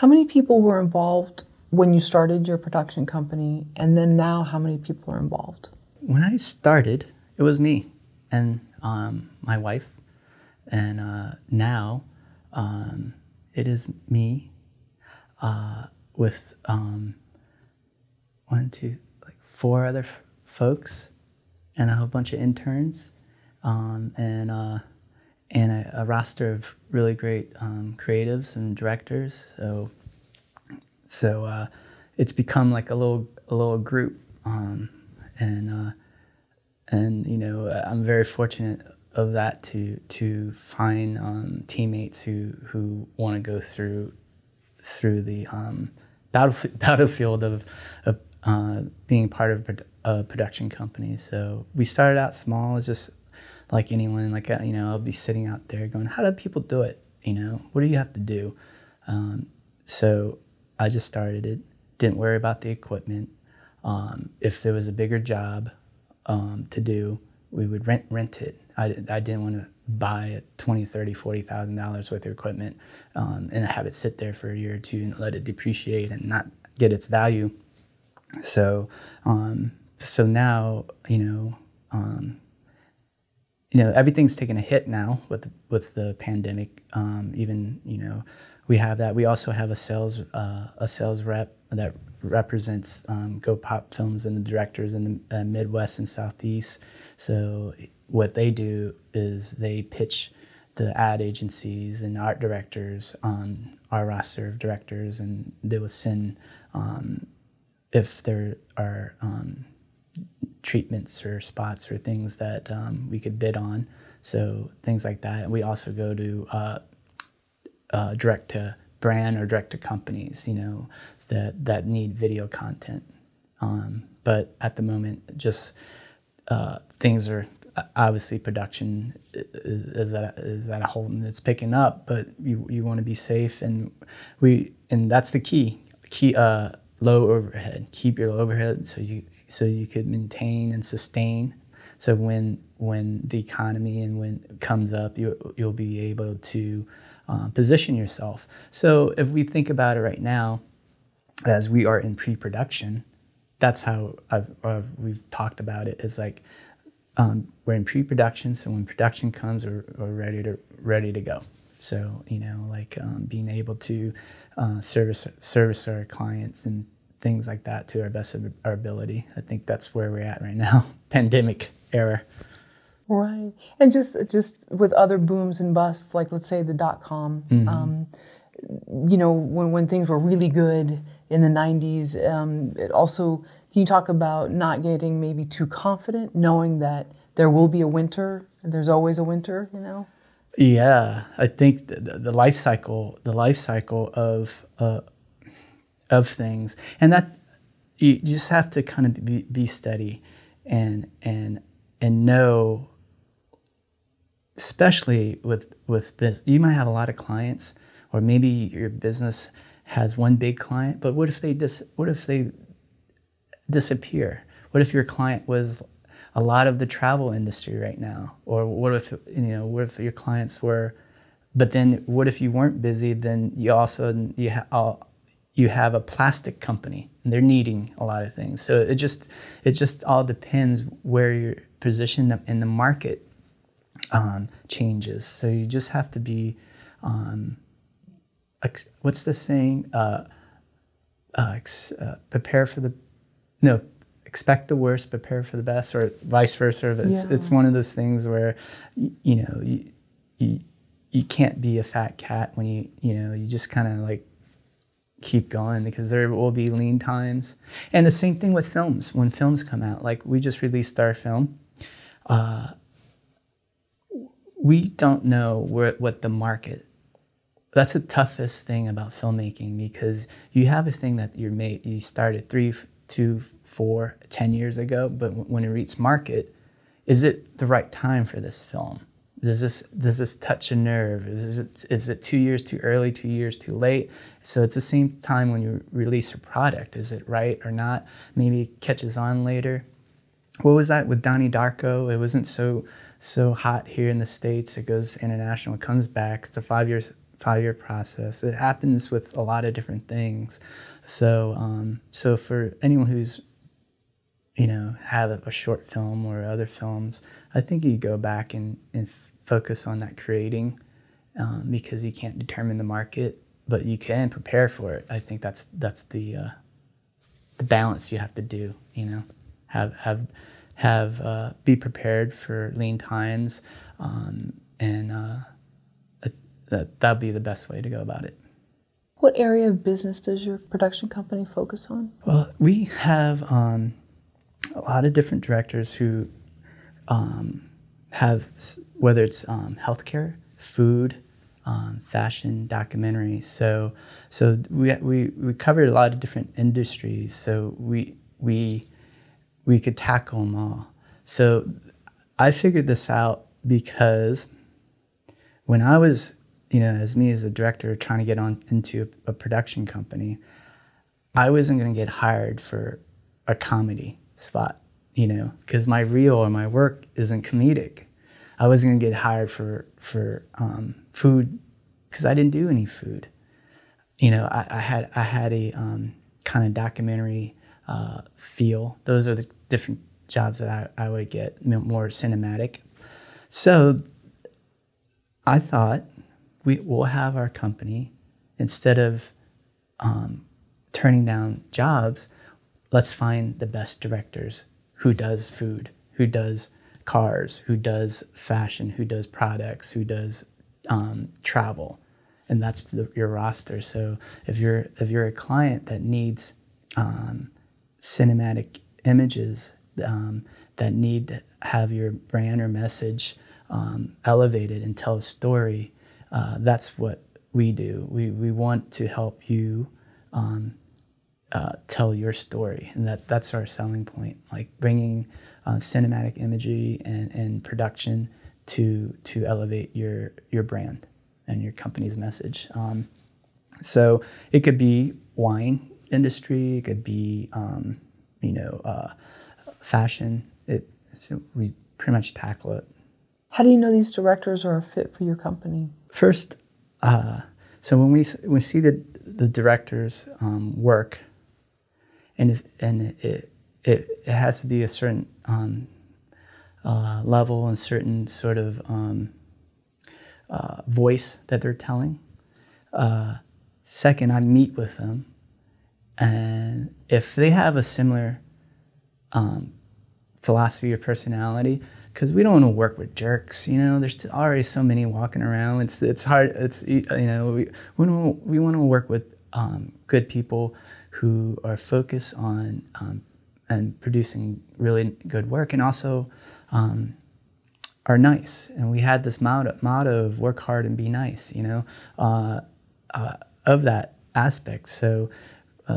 How many people were involved when you started your production company, and then now how many people are involved? When I started, it was me and my wife, and now it is me with one, two, like four other folks, and a whole bunch of interns, and a roster of really great creatives and directors. So it's become like a little group, and you know, I'm very fortunate of that to find teammates who want to go through the battlefield of being part of a production company. So we started out small, as just like anyone. Like, you know, I'll be sitting out there going, "How do people do it? You know, what do you have to do?" So I just started it. Didn't worry about the equipment. If there was a bigger job to do, we would rent it. I didn't want to buy $20,000, $30,000, $40,000 worth of equipment and have it sit there for a year or two and let it depreciate and not get its value. So, so now, you know, everything's taken a hit now with the pandemic. Even, you know, we have that. We also have a sales rep that represents Go Pop Films and the directors in the Midwest and Southeast. So what they do is they pitch the ad agencies and art directors on our roster of directors, and they will send, if there are treatments or spots or things that we could bid on, so things like that. And we also go to direct to brand or direct to companies, you know, that need video content. But at the moment, just things are obviously, production is at a hold, and it's picking up. But you want to be safe, and that's the key. Low overhead. Keep your low overhead so you could maintain and sustain. So when the economy and when it comes up, you'll be able to position yourself. So if we think about it right now, as we are in pre-production, that's how we've talked about it. It's like we're in pre-production, so when production comes, we're ready to go. So, you know, like being able to service our clients and things like that to our best of our ability. I think that's where we're at right now, pandemic era. Right. And just with other booms and busts, like let's say the dot-com, mm-hmm. You know, when things were really good in the 90s, it also, can you talk about not getting maybe too confident, knowing that there will be a winter, and there's always a winter, you know? Yeah, I think the life cycle of things, and that you just have to kind of be steady and know, especially with this, you might have a lot of clients, or maybe your business has one big client, but what if they disappear? What if your client was a lot of the travel industry right now? Or what if your clients were, but then what if you weren't busy? Then you have a plastic company and they're needing a lot of things. So it just all depends where you're positioned in the market changes. So you just have to be, what's the saying? Expect the worst, prepare for the best, or vice versa. It's one of those things where, you know, you can't be a fat cat when you just kind of like keep going, because there will be lean times. And the same thing with films. When films come out, like we just released our film, we don't know what the market. That's the toughest thing about filmmaking, because you have a thing that you started 3, 2, 4, 10 years ago, but when it reaches market, is it the right time for this film? Does this touch a nerve? Is it 2 years too early, 2 years too late? So it's the same time when you release a product. Is it right or not? Maybe it catches on later. What was that with Donnie Darko? It wasn't so hot here in the States. It goes international, it comes back. It's a 5 years 5-year process. It happens with a lot of different things. So, so for anyone who's, you know, have a short film or other films, I think you go back and focus on that creating, because you can't determine the market, but you can prepare for it. I think that's the balance you have to do. You know, be prepared for lean times, and that'd be the best way to go about it. What area of business does your production company focus on? Well, we have a lot of different directors who have, whether it's healthcare, food, fashion, documentaries. So we covered a lot of different industries. So we could tackle them all. So I figured this out because when I was, you know, as a director trying to get on into a production company, I wasn't going to get hired for a comedy spot, you know, because my reel or my work isn't comedic. I wasn't going to get hired for food because I didn't do any food. You know, I had a kind of documentary feel. Those are the different jobs that I would get, more cinematic. So I thought we'll have our company, instead of turning down jobs, let's find the best directors who does food, who does cars, who does fashion, who does products, who does travel, and that's your roster. So if you're a client that needs cinematic images, that need to have your brand or message elevated and tell a story, that's what we do. We want to help you tell your story, and that's our selling point, like bringing cinematic imagery and production to elevate your brand and your company's message. So it could be wine industry, it could be you know, fashion. So we pretty much tackle it. How do you know these directors are a fit for your company? First, so when we see the directors work, and it has to be a certain level and certain sort of voice that they're telling. Second, I meet with them, and if they have a similar philosophy or personality, because we don't want to work with jerks, you know. There's already so many walking around. It's hard. It's, you know, we want to work with good people who are focused on and producing really good work, and also are nice. And we had this motto of work hard and be nice, you know, of that aspect. So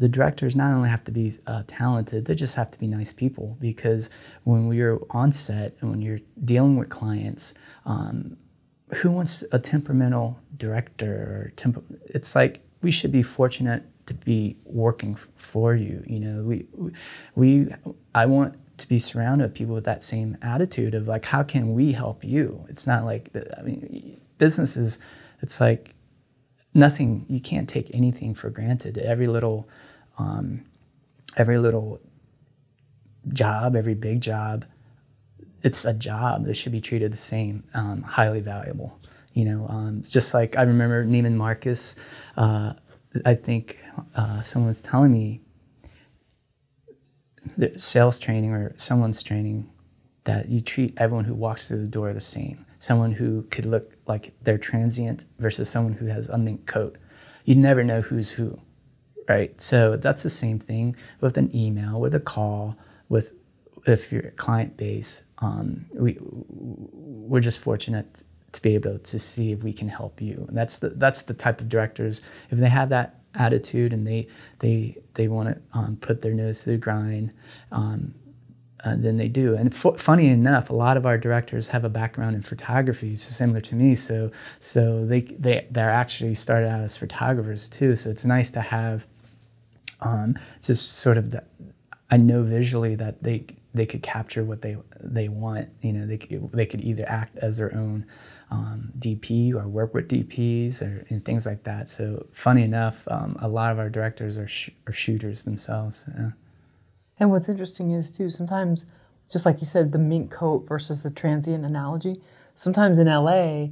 the directors not only have to be talented, they just have to be nice people, because when you're on set and when you're dealing with clients, who wants a temperamental director? It's like, we should be fortunate to be working for you. You know, I want to be surrounded with people with that same attitude of like, how can we help you? It's not like, I mean, businesses, it's like nothing, you can't take anything for granted. Every little job, every big job, it's a job that should be treated the same, highly valuable. You know, just like I remember Neiman Marcus, I think someone was telling me that sales training or someone's training that you treat everyone who walks through the door the same. Someone who could look like they're transient versus someone who has a mink coat. You never know who's who, right? So that's the same thing with an email, with a call, with if you're a client base. We're just fortunate to be able to see if we can help you, and that's the type of directors. If they have that attitude and they want to put their nose to the grind, then they do. And funny enough, a lot of our directors have a background in photography, so similar to me. So they're actually started out as photographers too. So it's nice to have just sort of that. I know visually that they could capture what they want. You know, they could either act as their own DP or work with DPs and things like that. So funny enough, a lot of our directors are shooters themselves. Yeah. And what's interesting is too, sometimes, just like you said, the mink coat versus the transient analogy, sometimes in LA,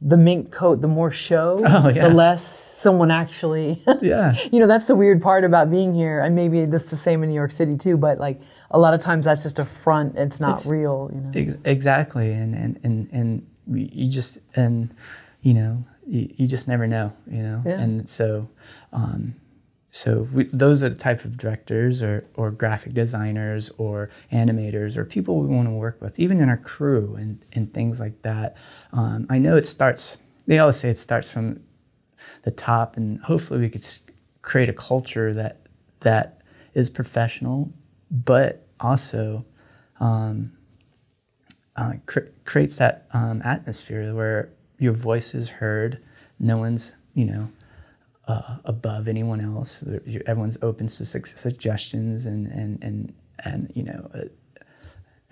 the mink coat, the more show, the less someone actually, you know, that's the weird part about being here. And maybe this is the same in New York City too, but like a lot of times that's just a front. It's not real, you know? Exactly. And you just, you know, you just never know, you know? Yeah. And so, those are the type of directors or graphic designers or animators or people we want to work with, even in our crew and things like that. I know it starts, they always say it starts from the top, and hopefully we could create a culture that is professional, but also creates that atmosphere where your voice is heard, no one's, you know, above anyone else. Everyone's open to suggestions and you know,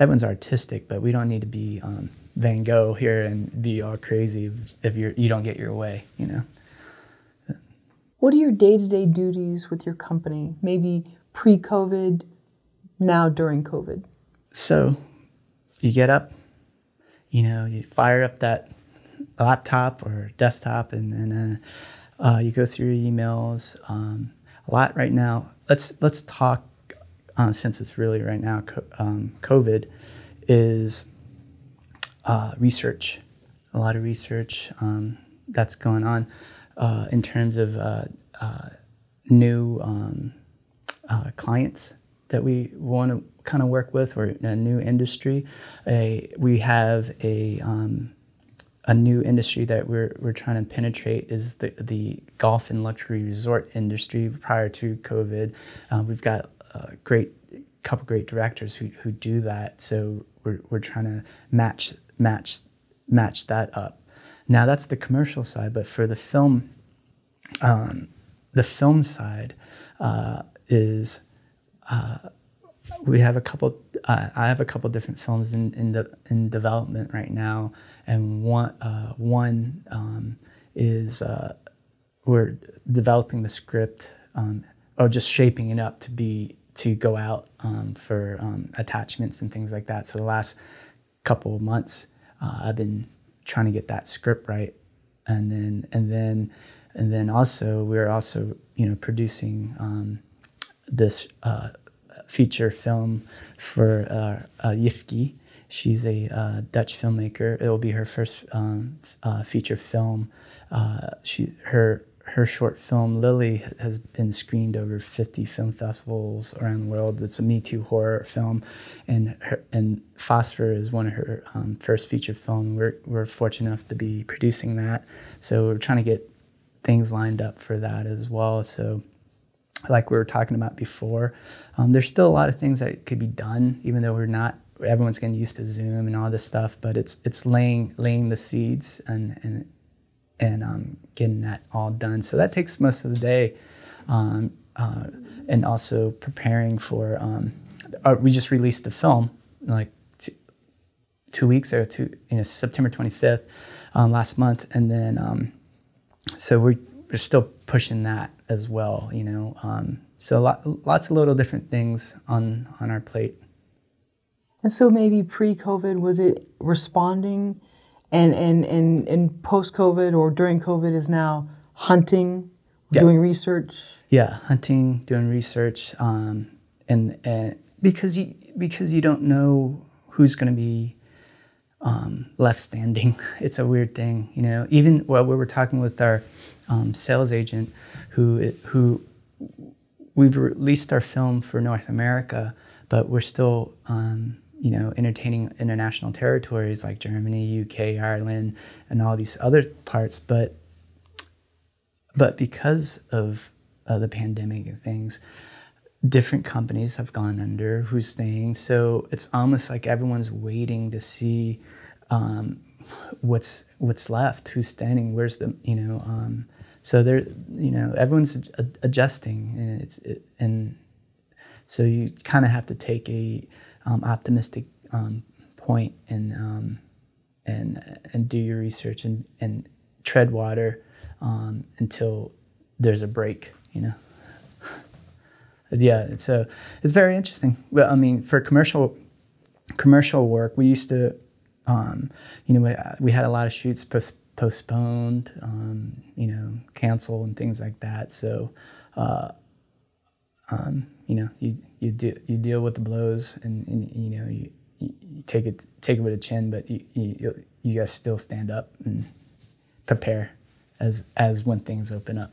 everyone's artistic, but we don't need to be Van Gogh here and be all crazy if you don't get your way, you know. What are your day-to-day duties with your company? Maybe pre-COVID, now during COVID. So you get up, you know, you fire up that laptop or desktop and you go through your emails a lot right now. Let's talk since it's really right now. COVID is research, a lot of research that's going on in terms of new clients that we want to kind of work with, or a new industry. We have a new industry that we're trying to penetrate is the golf and luxury resort industry. Prior to COVID, we've got a couple great directors who do that. So we're trying to match that up. Now that's the commercial side, but for the film side is we have a couple. I have a couple different films in development right now. And one is we're developing the script, or just shaping it up to go out for attachments and things like that. So the last couple of months, I've been trying to get that script right, and then also we're also, you know, producing this feature film for Yifke. She's a Dutch filmmaker. It will be her first feature film. Her short film, Lily, has been screened over 50 film festivals around the world. It's a Me Too horror film, and Phosphor is one of her first feature film. We're fortunate enough to be producing that. So we're trying to get things lined up for that as well. So, like we were talking about before, there's still a lot of things that could be done, even though we're not. Everyone's getting used to Zoom and all this stuff, but it's laying the seeds and getting that all done. So that takes most of the day, and also preparing for. We just released the film like two weeks ago, September 25th last month, and then so we're still pushing that as well, you know. So lots of little different things on our plate. And so maybe pre-COVID, was it responding, and post-COVID or during COVID is now hunting, doing research? Yeah, hunting, doing research, and because you don't know who's going to be left standing. It's a weird thing, you know. Even while we were talking with our sales agent, who we've released our film for North America, but we're still you know, entertaining international territories like Germany, UK, Ireland, and all these other parts. But because of the pandemic and things, different companies have gone under, who's staying. So it's almost like everyone's waiting to see what's left, who's standing, where's the, you know. So there, you know, everyone's adjusting, and so you kind of have to take a optimistic point and and do your research and tread water until there's a break, you know. Yeah, it's very interesting. Well, I mean, for commercial work, we used to, you know, we had a lot of shoots postponed, you know, canceled and things like that. So, you know, you deal with the blows, and you know, you take it with a chin, but you guys still stand up and prepare as when things open up.